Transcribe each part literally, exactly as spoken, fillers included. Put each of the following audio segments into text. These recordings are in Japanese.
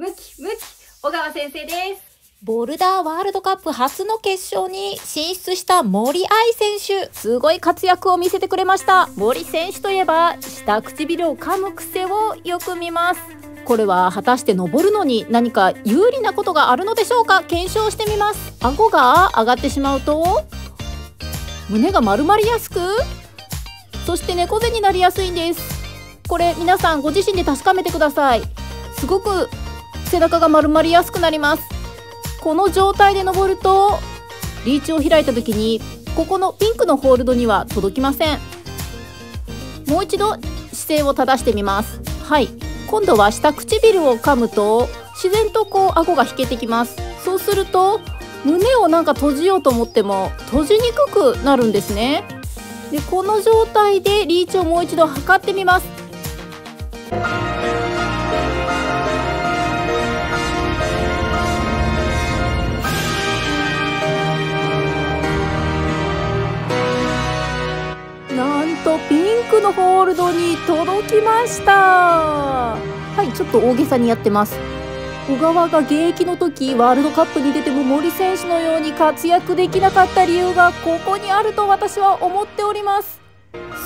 ムキムキ小川先生です。ボルダーワールドカップ初の決勝に進出した森愛選手、すごい活躍を見せてくれました。森選手といえば下唇を噛む癖をよく見ます。これは果たして登るのに何か有利なことがあるのでしょうか。検証してみます。顎が上がってしまうと胸が丸まりやすく、そして猫背になりやすいんです。これ皆さんご自身で確かめてください。すごく背中が丸まりやすくなります。この状態で登るとリーチを開いた時にここのピンクのホールドには届きません。もう一度姿勢を正してみます。はい、今度は下唇を噛むと自然とこう顎が引けてきます。そうすると胸をなんか閉じようと思っても閉じにくくなるんですね。でこの状態でリーチをもう一度測ってみます。ピンクのホールドに届きました。はい、ちょっと大げさにやってます。小川が現役の時ワールドカップに出ても森選手のように活躍できなかった理由がここにあると私は思っております。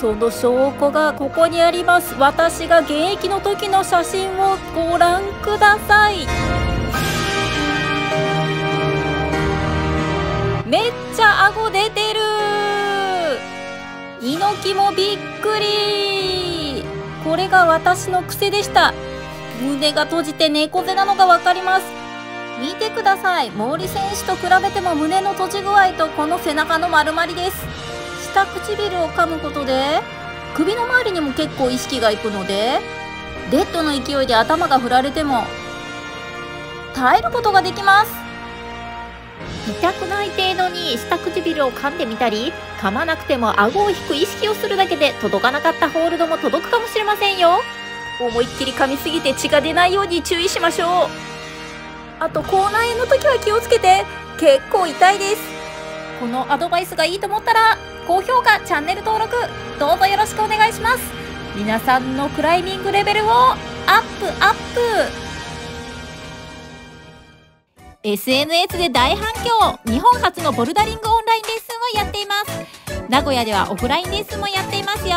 その証拠がここにあります。私が現役の時の写真をご覧ください。めっちゃ顎出てる。猪木もびっくり。これが私の癖でした。胸が閉じて猫背なのが分かります。見てください。森選手と比べても胸の閉じ具合とこの背中の丸まりです。下唇を噛むことで首の周りにも結構意識がいくので、デッドの勢いで頭が振られても耐えることができます。痛くない程度に下唇を噛んでみたり、噛まなくても顎を引く意識をするだけで届かなかったホールドも届くかもしれませんよ。思いっきり噛みすぎて血が出ないように注意しましょう。あと口内炎の時は気をつけて、結構痛いです。このアドバイスがいいと思ったら高評価、チャンネル登録どうぞよろしくお願いします。皆さんのクライミングレベルをアップアップ。エスエヌエス で大反響、日本初のボルダリングオンラインレッスンをやっています。名古屋ではオフラインレッスンもやっていますよ。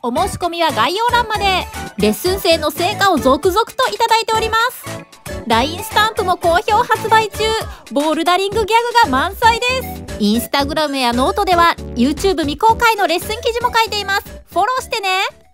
お申し込みは概要欄まで。レッスン生の成果を続々といただいております。 ライン スタンプも好評発売中。ボルダリングギャグが満載です。インスタグラムやノートでは YouTube 未公開のレッスン記事も書いています。フォローしてね。